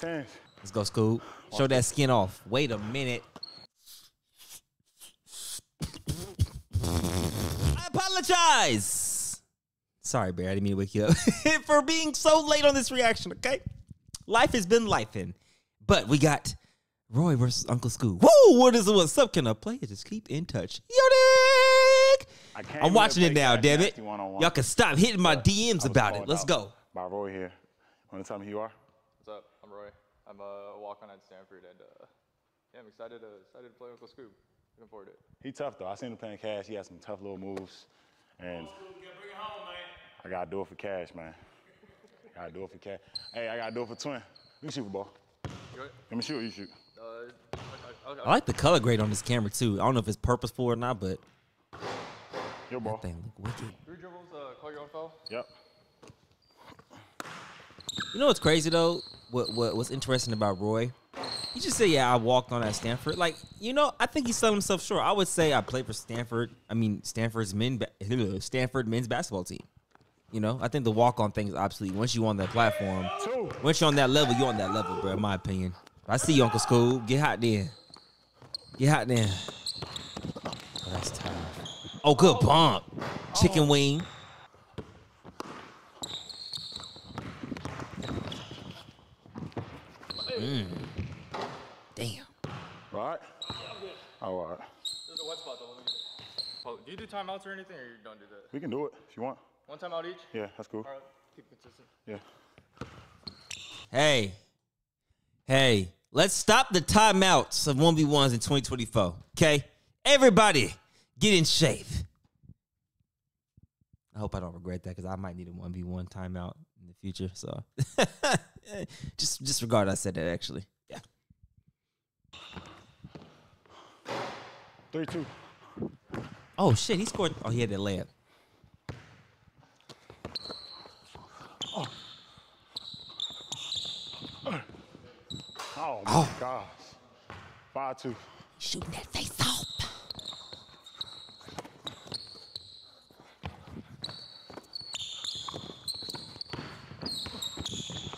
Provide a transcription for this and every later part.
Dang. Let's go, Skoob. Show that skin off. Wait a minute. I apologize. Sorry, Bear. I didn't mean to wake you up for being so late on this reaction, okay? Life has been lifing. But we got Roy versus Uncle Skoob. Whoa, what is it? What's up? Can I play it? Just keep in touch. I'm watching it now, damn it. Y'all can stop hitting my DMs about it. Let's go. By Roy here. Want to tell me who you are? What's up? I'm Roy. I'm a walk-on at Stanford, and yeah, I'm excited to play Uncle Skoob. Looking forward to it. He tough though. I seen him playing Cash. He had some tough little moves, and bring it home, man. I gotta do it for Cash, man. Gotta do it for Cash. Hey, I gotta do it for Twin. You shoot the ball. Let me shoot. You shoot. I like the color grade on this camera too. I don't know if it's purposeful or not, but your ball. That thing look wicked. 3 dribbles. Call your own foul. Yep. You know what's crazy though? What's interesting about Roy? He just said, yeah, I walked on at Stanford. Like, you know, I think he's selling himself short. I would say I played for Stanford. I mean, Stanford men's basketball team. You know, I think the walk-on thing is obsolete. Once you on that platform, once you're on that level, you're on that level, bro, in my opinion. I see you, Uncle Skoob. Get hot there. Get hot there. Oh, that's tough. Oh, good bump. Chicken wing. Mm. Damn. Right? Yeah, I'm good. All right. There's a wet spot though. Do you do timeouts or anything, or you don't do that? We can do it if you want. One timeout each? Yeah, that's cool. All right. Keep consistent. Yeah. Hey. Hey. Let's stop the timeouts of 1v1s in 2024. Okay? Everybody, get in shape. I hope I don't regret that because I might need a 1v1 timeout in the future. So just regard I said that actually. Yeah. 3-2. Oh shit, he scored. Oh, he had that layup. Oh, oh my gosh. 5-2. Shooting that face off.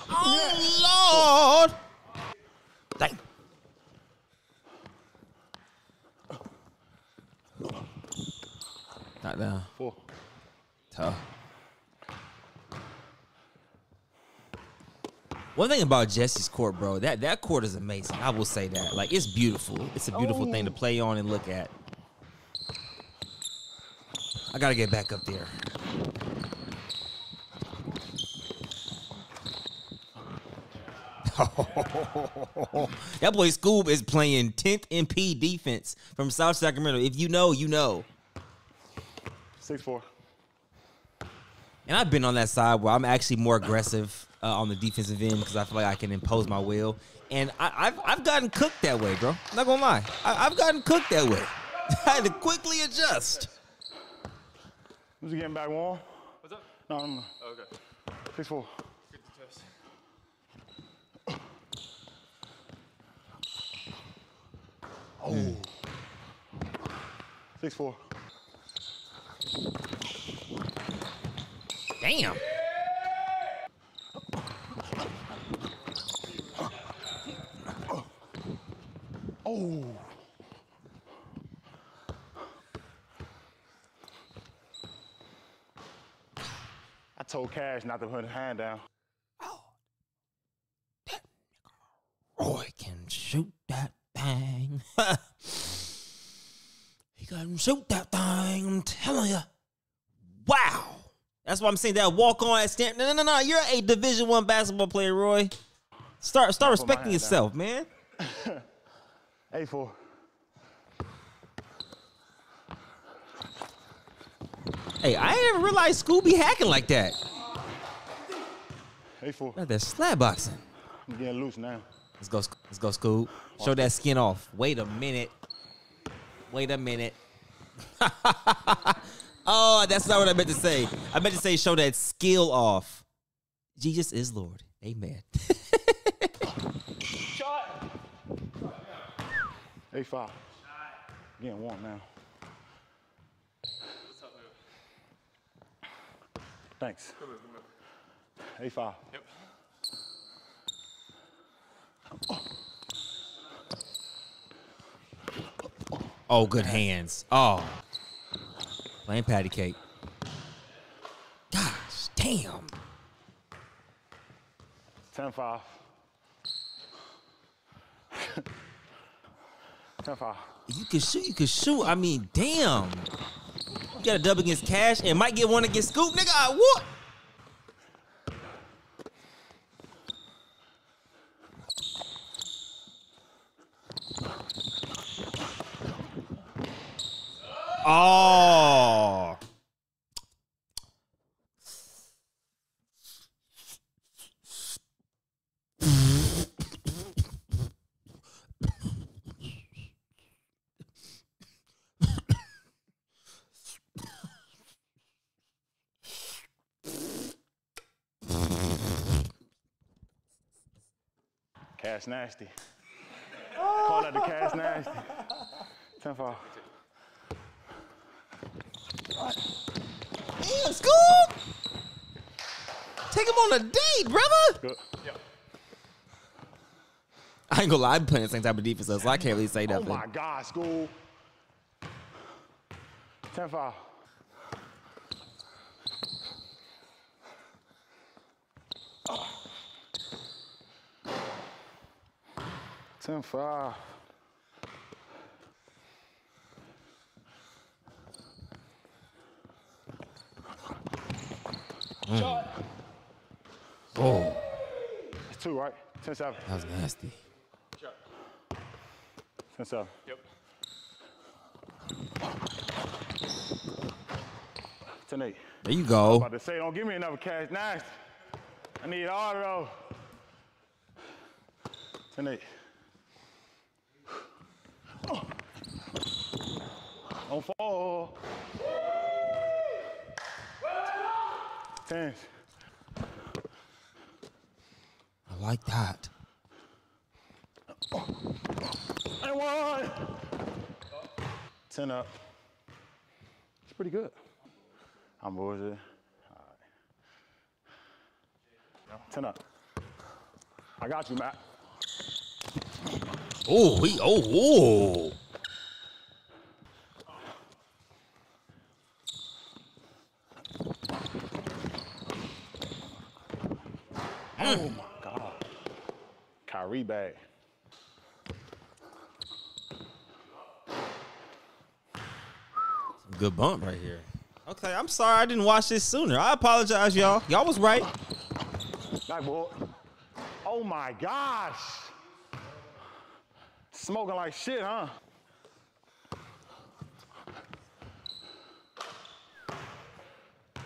Oh, Lord. Dang. Not down. 4. Tough. One thing about Jesse's court, bro, that court is amazing. I will say that. Like, it's beautiful. It's a beautiful thing to play on and look at. I got to get back up there. That boy Skoob is playing 10th MP defense from South Sacramento. If you know, you know. 6-4. And I've been on that side where I'm actually more aggressive on the defensive end because I feel like I can impose my will. And I've gotten cooked that way, bro. I'm not going to lie. I've gotten cooked that way. I had to quickly adjust. Who's getting back warm? What's up? No, I'm okay. 6-4. Oh. 6-4. Damn. Oh. I told Cash not to put his hand down. Oh. That Roy can shoot that thing. He can shoot that thing, I'm telling you. Wow. That's why I'm saying that walk on at Stanford. No. You're a Division 1 basketball player, Roy. Start respecting yourself, man. 8-4. Hey, I ain't ever realized Skoob be hacking like that. 8-4. That's slab boxing. I'm getting loose now. Let's go, Skoob. Show that skin off. Wait a minute. Oh, that's not what I meant to say. I meant to say show that skill off. Jesus is Lord. Amen. Shot. 8-5. Getting warm now. Thanks. Good move. A5. Yep. Oh, good hands. Oh. Playing patty cake. Gosh, damn. 10-5. 10-5. You can shoot, you can shoot. I mean, damn. You got a dub against Cash and might get one against Skoob. Nigga, I whoop. Oh. Cash nasty. Call that the Cash nasty. 10-4. Damn, Skoob! Take him on a date, brother! Good. Yep. I ain't gonna lie, I've been playing the same type of defense, so I can't really say nothing. Oh my God, Skoob. 10-5. Oh. 10-5. Shot. Oh. It's 2, right? 10-7. That was nasty. Shot. 10-7. Yep. 10-8. There you go. I was about to say, don't give me another Cash nasty. I need all of those. 10-8. Oh. Don't fall. 10. I like that. And 1. 10 up. It's pretty good. How much was it? All right. 10 up. I got you, Matt. Oh, he, oh, oh. 3 bag. Good bump right here. Okay, I'm sorry I didn't watch this sooner. I apologize, y'all. Y'all was right. Oh my gosh. Smoking like shit, huh?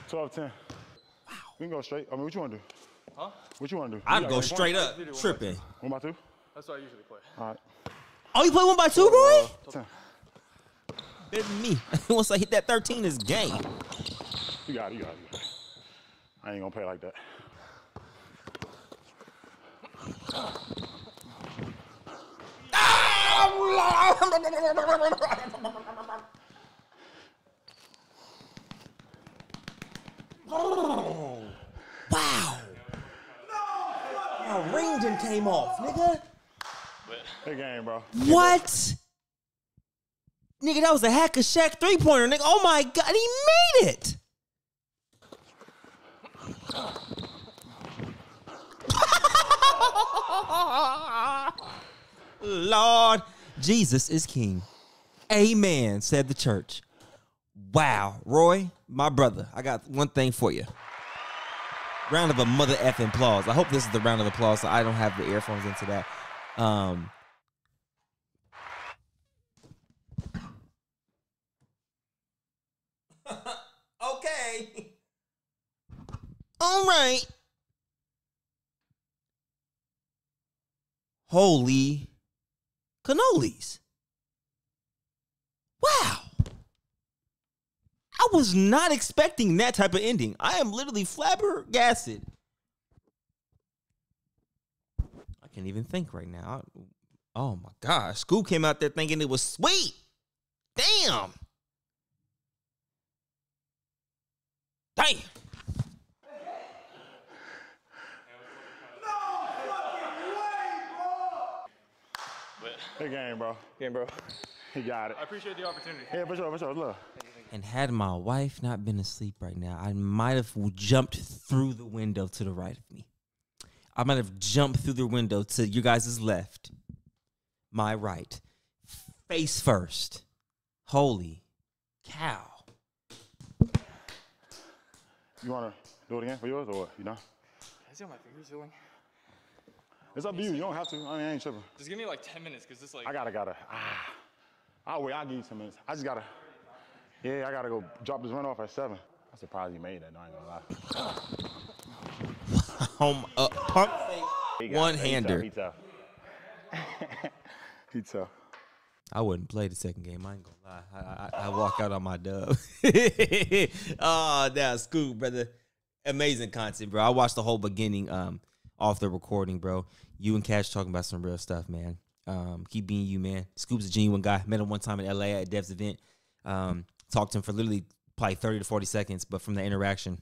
Top 10. Wow. We can go straight. I mean, what you want to do? Huh? What you want to do? I'd go straight up, tripping. 1 by 2? That's what I usually play. All right. Oh, you play 1 by 2, Roy? 10. Better than me. Once I hit that 13, it's game. You got it, you got it, you got it. I ain't gonna play like that. Oh. Wow. My ring done came off, nigga. Good game, bro. What? Nigga, that was a Hack-a-Shaq 3-pointer, nigga. Oh my God, he made it. Lord, Jesus is king. Amen, said the church. Wow, Roy, my brother, I got one thing for you. Round of a mother effing applause. I hope this is the round of applause so I don't have the earphones into that. Okay. All right. Holy cannolis. Wow. I was not expecting that type of ending. I am literally flabbergasted. I can't even think right now. Oh my gosh. Skoob came out there thinking it was sweet. Damn. Damn. Good game, bro. Game, bro. You got it. I appreciate the opportunity. Yeah, for sure, for sure. Look. And had my wife not been asleep right now, I might have jumped through the window to the right of me. I might have jumped through the window to you guys' left, my right, face first. Holy cow. You want to do it again for yours or what? You know? I see how my fingers feeling. It's up to you. You don't have to. I mean, I ain't tripping. Just give me like 10 minutes because this like. I gotta. I'll wait. I'll give you 10 minutes. I just gotta. Yeah, I gotta go drop this run off at 7. I'm surprised you made that. No, I ain't gonna lie. Home up pump fake one-hander. He tough. He tough. I wouldn't play the second game. I ain't gonna lie. I walk out on my dub. Oh, that's cool, brother. Amazing content, bro. I watched the whole beginning off the recording, bro. You and Cash talking about some real stuff, man. Keep being you, man. Scoob's a genuine guy. Met him one time in L.A. at Dev's event. Talked to him for literally probably 30 to 40 seconds, but from the interaction,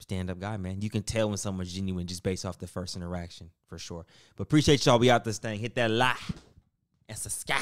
stand-up guy, man. You can tell when someone's genuine just based off the first interaction, for sure. But appreciate y'all. We out this thing. Hit that like and subscribe.